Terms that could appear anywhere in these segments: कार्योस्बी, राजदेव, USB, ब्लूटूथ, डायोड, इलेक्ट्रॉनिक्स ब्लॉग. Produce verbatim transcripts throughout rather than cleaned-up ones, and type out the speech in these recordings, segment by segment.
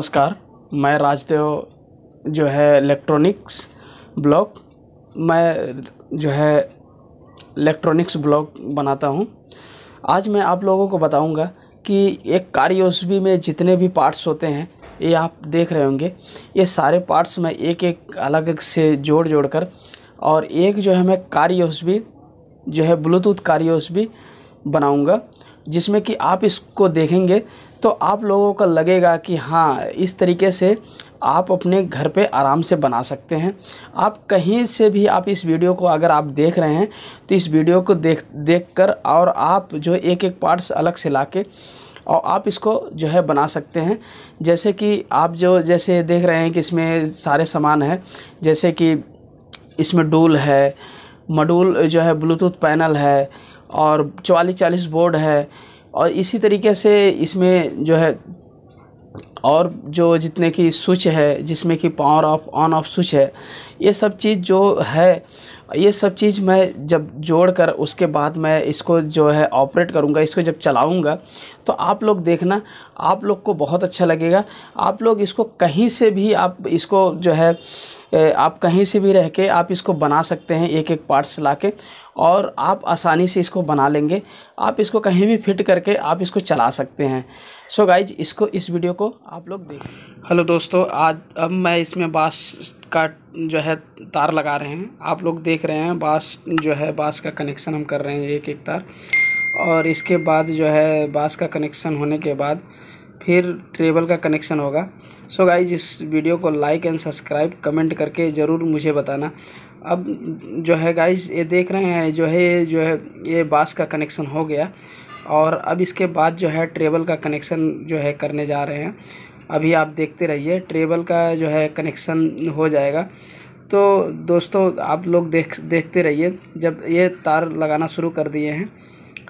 नमस्कार, मैं राजदेव जो है इलेक्ट्रॉनिक्स ब्लॉग मैं जो है इलेक्ट्रॉनिक्स ब्लॉग बनाता हूं। आज मैं आप लोगों को बताऊंगा कि एक कार्योस्बी में जितने भी पार्ट्स होते हैं, ये आप देख रहे होंगे, ये सारे पार्ट्स मैं एक एक अलग अलग से जोड़ जोड़ कर और एक जो है मैं कार्योस्बी जो है ब्लूटूथ कार्योस्बी बनाऊँगा, जिसमें कि आप इसको देखेंगे तो आप लोगों को लगेगा कि हाँ, इस तरीके से आप अपने घर पे आराम से बना सकते हैं। आप कहीं से भी आप इस वीडियो को अगर आप देख रहे हैं तो इस वीडियो को देख देख कर और आप जो एक एक पार्ट्स अलग से लाके और आप इसको जो है बना सकते हैं। जैसे कि आप जो जैसे देख रहे हैं कि इसमें सारे सामान है, जैसे कि इसमें डूल है, मॉड्यूल जो है ब्लूटूथ पैनल है और चवालीस चालीस बोर्ड है, और इसी तरीके से इसमें जो है और जो जितने की स्विच है, जिसमें कि power off on off switch है, ये सब चीज़ जो है ये सब चीज़ मैं जब जोड़ कर उसके बाद मैं इसको जो है ऑपरेट करूँगा, इसको जब चलाऊँगा तो आप लोग देखना, आप लोग को बहुत अच्छा लगेगा। आप लोग इसको कहीं से भी आप इसको जो है आप कहीं से भी रह के आप इसको बना सकते हैं, एक एक पार्ट्स ला के, और आप आसानी से इसको बना लेंगे। आप इसको कहीं भी फिट करके आप इसको चला सकते हैं। सो गाइज, इसको इस वीडियो को आप लोग देखें। हेलो दोस्तों, आज अब मैं इसमें बाँस का जो है तार लगा रहे हैं। आप लोग देख रहे हैं बाँस जो है बाँस का कनेक्शन हम कर रहे हैं एक एक तार, और इसके बाद जो है बाँस का कनेक्शन होने के बाद फिर ट्रेबल का कनेक्शन होगा। सो गाइज, इस वीडियो को लाइक एंड सब्सक्राइब कमेंट करके ज़रूर मुझे बताना। अब जो है गाइज, ये देख रहे हैं जो है ये जो है ये बाँस का कनेक्शन हो गया, और अब इसके बाद जो है ट्रेबल का कनेक्शन जो है करने जा रहे हैं। अभी आप देखते रहिए, ट्रेबल का जो है कनेक्शन हो जाएगा। तो दोस्तों, आप लोग देख देखते रहिए। जब ये तार लगाना शुरू कर दिए हैं,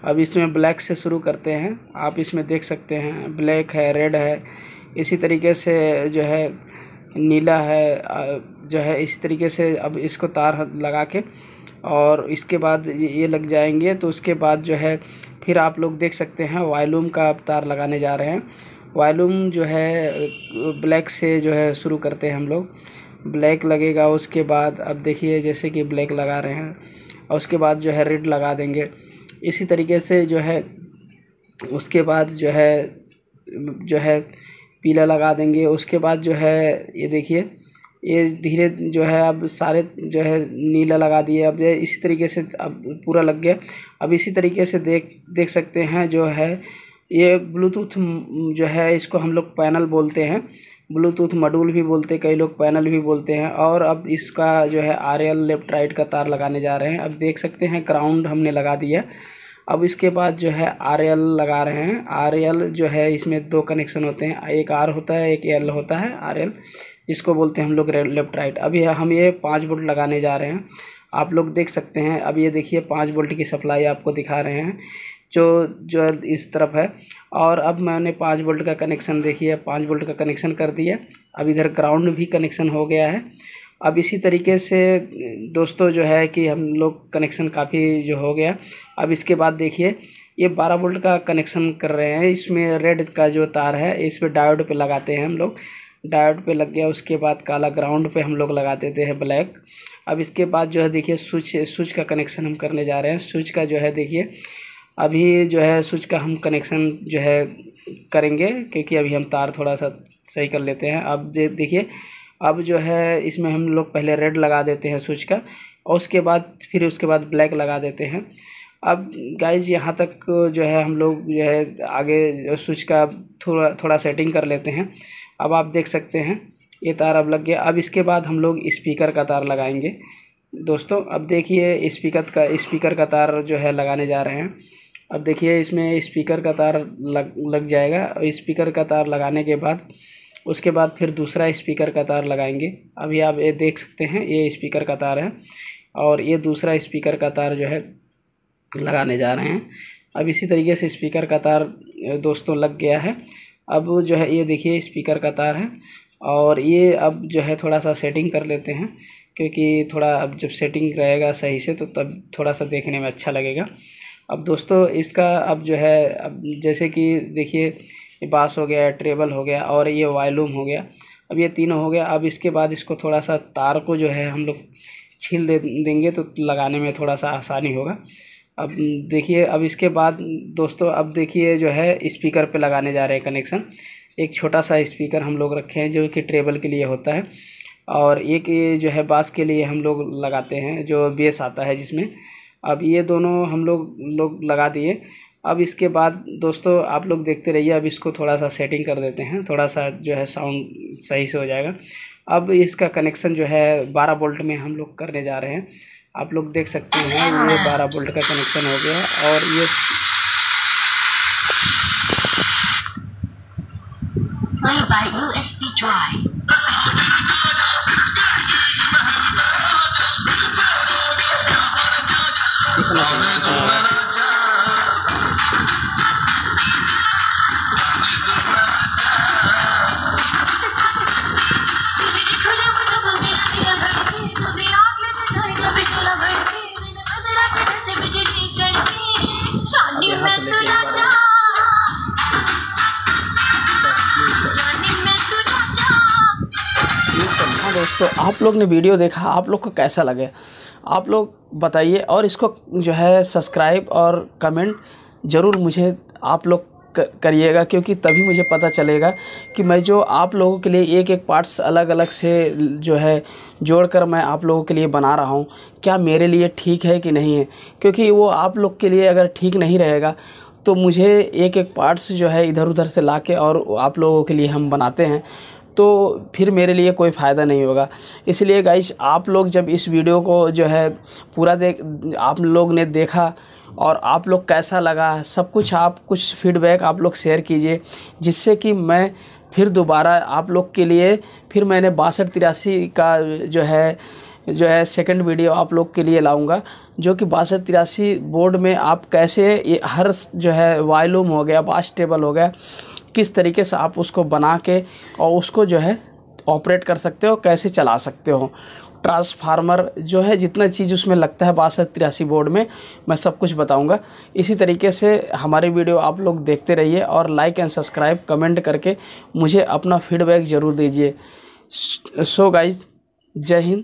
अब इसमें ब्लैक से शुरू करते हैं। आप इसमें देख सकते हैं ब्लैक है, रेड है, इसी तरीके से जो है नीला है, जो है इसी तरीके से। अब इसको तार लगा के और इसके बाद ये लग जाएंगे, तो उसके बाद जो है फिर आप लोग देख सकते हैं वॉल्यूम का अब तार लगाने जा रहे हैं। वॉल्यूम जो है ब्लैक से जो है शुरू करते हैं हम लोग, ब्लैक लगेगा। उसके बाद अब देखिए जैसे कि ब्लैक लगा रहे हैं, और उसके बाद जो है रेड लगा देंगे। इसी तरीके से जो है उसके बाद जो है जो है पीला लगा देंगे। उसके बाद जो है ये देखिए, ये धीरे जो है अब सारे जो है नीला लगा दिए। अब ये इसी तरीके से अब पूरा लग गया। अब इसी तरीके से देख देख सकते हैं जो है ये ब्लूटूथ जो है, इसको हम लोग पैनल बोलते हैं, ब्लूटूथ मॉड्यूल भी बोलते हैं, कई लोग पैनल भी बोलते हैं। और अब इसका जो है आर एल लेफ्ट राइट का तार लगाने जा रहे हैं। अब देख सकते हैं ग्राउंड हमने लगा दिया। अब इसके बाद जो है आर एल लगा रहे हैं। आर एल जो है इसमें दो कनेक्शन होते हैं, एक आर होता है, एक एल होता है। आर एल जिसको बोलते हैं हम लोग लेफ्ट राइट। अभी हम ये पाँच वोल्ट लगाने जा रहे हैं। आप लोग देख सकते हैं, अब ये देखिए पाँच वोल्ट की सप्लाई आपको दिखा रहे हैं जो जो इस तरफ है। और अब मैंने पाँच वोल्ट का कनेक्शन देखिए पाँच वोल्ट का कनेक्शन कर दिया। अब इधर ग्राउंड भी कनेक्शन हो गया है। अब इसी तरीके से दोस्तों जो है कि हम लोग कनेक्शन काफ़ी जो हो गया। अब इसके बाद देखिए ये बारह वोल्ट का कनेक्शन कर रहे हैं। इसमें रेड का जो तार है इस पर डायोड पे लगाते हैं हम लोग, डायोड पे लग गया। उसके बाद काला ग्राउंड पे हम लोग लगा देते हैं ब्लैक। अब इसके बाद जो है देखिए स्विच स्विच का कनेक्शन हम करने जा रहे हैं। स्विच का जो है देखिए अभी जो है स्विच का हम कनेक्शन जो है करेंगे, क्योंकि अभी हम तार थोड़ा सा सही कर लेते हैं। अब देखिए अब जो है इसमें हम लोग पहले रेड लगा देते हैं स्विच का, और उसके बाद फिर उसके बाद ब्लैक लगा देते हैं। अब गाइज, यहाँ तक जो है हम लोग जो है आगे स्विच का थोड़ा थोड़ा सेटिंग कर लेते हैं। अब आप देख सकते हैं ये तार अब लग गया। अब इसके बाद हम लोग स्पीकर का तार लगाएंगे। दोस्तों अब देखिए स्पीकर का स्पीकर का तार जो है लगाने जा रहे हैं। अब देखिए इसमें स्पीकर का तार लग लग जाएगा, और स्पीकर का तार लगाने के बाद उसके बाद फिर दूसरा स्पीकर का तार लगाएंगे। अभी आप ये देख सकते हैं ये स्पीकर का तार है, और ये दूसरा स्पीकर का तार जो है लगाने जा रहे हैं। अब इसी तरीके से स्पीकर का तार दोस्तों लग गया है। अब जो है ये देखिए स्पीकर का तार है, और ये अब जो है थोड़ा सा सेटिंग कर लेते हैं, क्योंकि थोड़ा अब जब सेटिंग रहेगा सही से तो तब थोड़ा सा देखने में अच्छा लगेगा। अब दोस्तों इसका अब जो है अब जैसे कि देखिए पास हो गया, ट्रेबल हो गया और ये वॉल्यूम हो गया। अब ये तीनों हो गया। अब इसके बाद इसको थोड़ा सा तार को जो है हम लोग छील दे देंगे तो लगाने में थोड़ा सा आसानी होगा। अब देखिए, अब इसके बाद दोस्तों अब देखिए जो है स्पीकर पे लगाने जा रहे हैं कनेक्शन। एक छोटा सा स्पीकर हम लोग रखे हैं जो कि ट्रेबल के लिए होता है, और एक ये जो है बास के लिए हम लोग लगाते हैं जो बेस आता है जिसमें। अब ये दोनों हम लोग लोग लगा दिए। अब इसके बाद दोस्तों आप लोग देखते रहिए। अब इसको थोड़ा सा सेटिंग कर देते हैं, थोड़ा सा जो है साउंड सही से हो जाएगा। अब इसका कनेक्शन जो है बारह वोल्ट में हम लोग करने जा रहे हैं। आप लोग देख सकते हैं ये बारह वोल्ट का कनेक्शन हो गया। और ये Play by U S B drive. इतना कनेक्शन दोस्तों, आप लोग ने वीडियो देखा, आप लोग को कैसा लगे आप लोग बताइए, और इसको जो है सब्सक्राइब और कमेंट ज़रूर मुझे आप लोग करिएगा, क्योंकि तभी मुझे पता चलेगा कि मैं जो आप लोगों के लिए एक एक पार्ट्स अलग अलग से जो है जोड़कर मैं आप लोगों के लिए बना रहा हूँ, क्या मेरे लिए ठीक है कि नहीं है। क्योंकि वो आप लोग के लिए अगर ठीक नहीं रहेगा तो मुझे एक एक पार्ट्स जो है इधर उधर से ला के और आप लोगों के लिए हम बनाते हैं, तो फिर मेरे लिए कोई फ़ायदा नहीं होगा। इसलिए गाइस, आप लोग जब इस वीडियो को जो है पूरा देख आप लोग ने देखा और आप लोग कैसा लगा सब कुछ, आप कुछ फीडबैक आप लोग शेयर कीजिए, जिससे कि मैं फिर दोबारा आप लोग के लिए फिर मैंने बासठ तिरासी का जो है जो है सेकंड वीडियो आप लोग के लिए लाऊंगा, जो कि बासठ तिरासी बोर्ड में आप कैसे हर जो है वॉल्यूम हो गया, बास टेबल हो गया, किस तरीके से आप उसको बना के और उसको जो है ऑपरेट कर सकते हो, कैसे चला सकते हो। ट्रांसफार्मर जो है जितना चीज़ उसमें लगता है बासठ तिरासी बोर्ड में, मैं सब कुछ बताऊंगा। इसी तरीके से हमारे वीडियो आप लोग देखते रहिए, और लाइक एंड सब्सक्राइब कमेंट करके मुझे अपना फीडबैक ज़रूर दीजिए। सो गाइज, जय हिंद।